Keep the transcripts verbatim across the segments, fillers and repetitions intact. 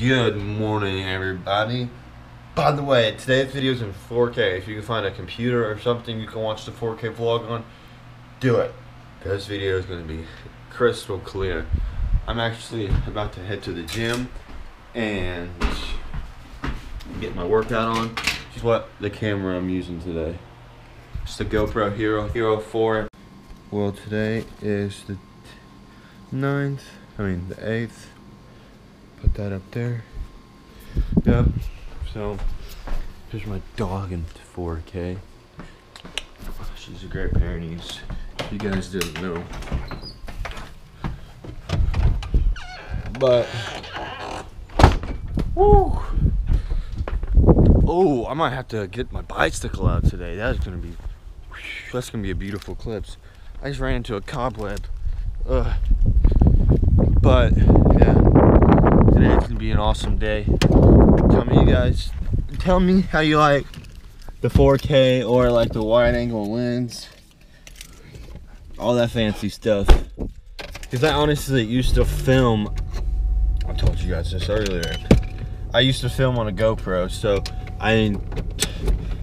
Good morning, everybody. By the way, today's video is in four K. If you can find a computer or something you can watch the four K vlog on, do it. This video is going to be crystal clear. I'm actually about to head to the gym and get my workout on. Just what the camera I'm using today. It's the GoPro Hero Hero four. Well, today is the ninth, I mean the eighth. Put that up there. Yep. So here's my dog in four K. She's a great Pyrenees. You guys didn't know, but woo! Oh, I might have to get my bicycle out today. That's gonna be that's gonna be a beautiful clip. I just ran into a cobweb. Ugh. But yeah, today it's gonna be an awesome day. Tell me, you guys. Tell me how you like the four K or like the wide-angle lens. All that fancy stuff, because I honestly used to film, I told you guys this earlier, I used to film on a GoPro, so I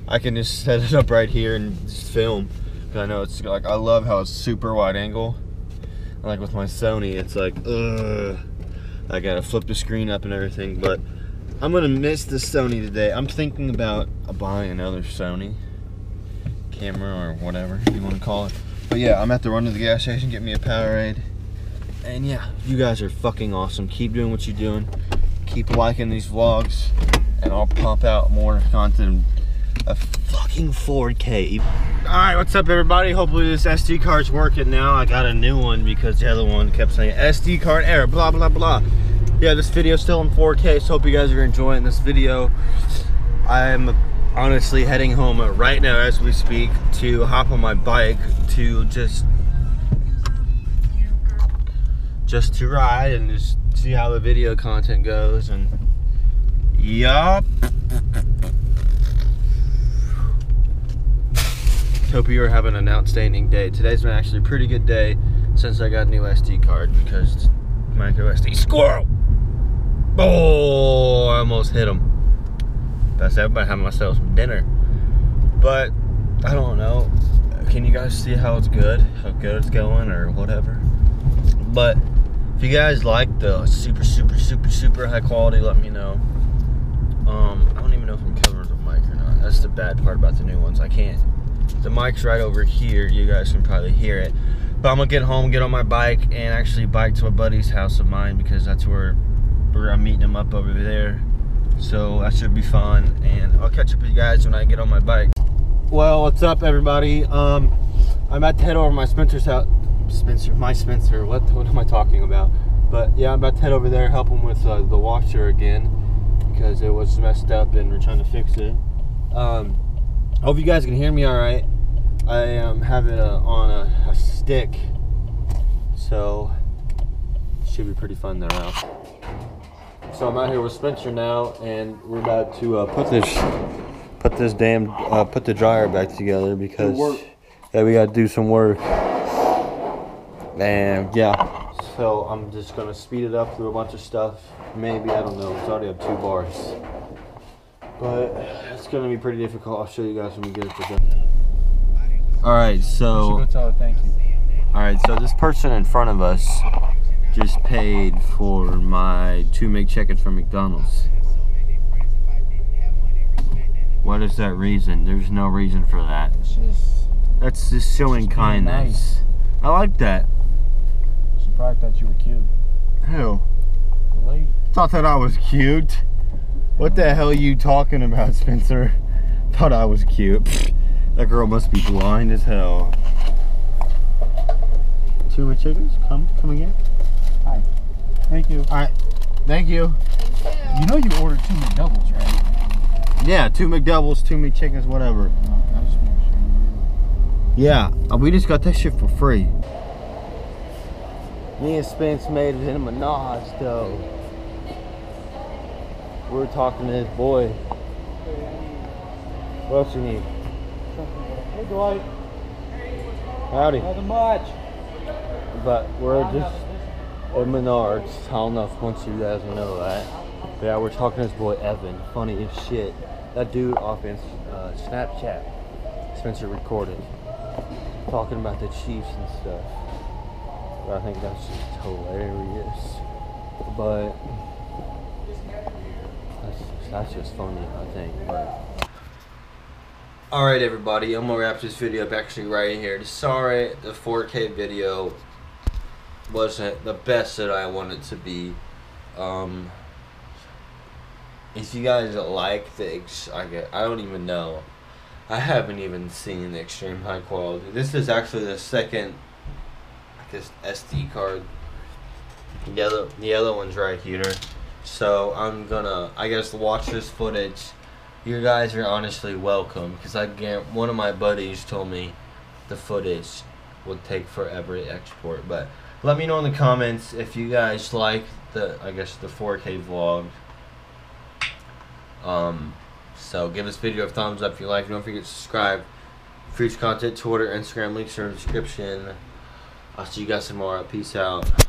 I can just set it up right here and just film, because I know it's like, I love how it's super wide angle, and like with my Sony, it's like, ugh, I gotta flip the screen up and everything, but I'm gonna miss the Sony today. I'm thinking about buying another Sony camera or whatever you want to call it. But yeah, I'm at the run to the gas station, get me a Powerade. And yeah, you guys are fucking awesome. Keep doing what you're doing. Keep liking these vlogs. And I'll pump out more content of fucking four K. Alright, what's up, everybody? Hopefully this S D card's working now. I got a new one because the other one kept saying S D card error, blah, blah, blah. Yeah, this video's still in four K, so hope you guys are enjoying this video. I'm honestly heading home right now as we speak to hop on my bike to just just to ride and just see how the video content goes. And yup, hope you are having an outstanding day. Today's been actually a pretty good day since I got a new S D card, because micro S D squirrel. Oh, I almost hit him. That's everybody having myself some dinner. But I don't know. Can you guys see how it's good? How good it's going or whatever. But if you guys like the super, super, super, super high quality, let me know. Um, I don't even know if I'm covering the mic or not. That's the bad part about the new ones. I can't. The mic's right over here. You guys can probably hear it. But I'm going to get home, get on my bike, and actually bike to a buddy's house of mine, because that's where, where I'm meeting him up over there. So that should be fun, and I'll catch up with you guys when I get on my bike. Well, what's up, everybody? Um, I'm about to head over to my Spencer's house. Spencer, my Spencer. What what am I talking about? But yeah, I'm about to head over there, help him with uh, the washer again, because it was messed up and we're trying to fix it. Um, I hope you guys can hear me all right. I um, have it uh, on a, a stick, so should be pretty fun there now. So I'm out here with Spencer now, and we're about to uh, put this, put this damn, uh, put the dryer back together, because yeah, we got to do some work. And yeah, so I'm just gonna speed it up through a bunch of stuff. Maybe, I don't know. It's already up two bars, but it's gonna be pretty difficult. I'll show you guys when we get it together. All right, so. Thank you. All right, so this person in front of us just paid for my two McChickens from McDonald's. What is that reason? There's no reason for that. Just, That's just showing kindness. Nice. I like that. She probably thought you were cute. Who? The lady. Thought that I was cute? What the hell are you talking about, Spencer? Thought I was cute. That girl must be blind as hell. Two McChickens? Come, come again. Hi. Thank you. All right. Thank you. Thank you. You know you ordered two McDoubles, right? Yeah, two McDoubles, two McChickens, whatever. Yeah, we just got that shit for free. Me and Spence made it in a Menards, though. We were talking to this boy. What else you need? Hey, Dwight. Howdy. Nothing much. But we're just... Or Menards, I don't know if once you guys know that. Yeah, we're talking to this boy Evan. Funny as shit. That dude off in uh, Snapchat, Spencer recorded, talking about the Chiefs and stuff. But I think that's just hilarious. But that's just, that's just funny, I think. But all right, everybody, I'm gonna wrap this video up actually right here. Sorry, the four K video wasn't the best that I wanted to be. Um, if you guys like the, ex I, get, I don't even know. I haven't even seen the extreme high quality. This is actually the second, I guess, S D card. The yellow, the yellow one's right here. So I'm gonna, I guess, watch this footage. You guys are honestly welcome, because I can't, one of my buddies told me the footage would take forever to export. But let me know in the comments if you guys like the, I guess, the four K vlog. Um, so give this video a thumbs up if you like. Don't forget to subscribe. Future content, Twitter, Instagram, links are in the description. I'll see you guys tomorrow. Peace out.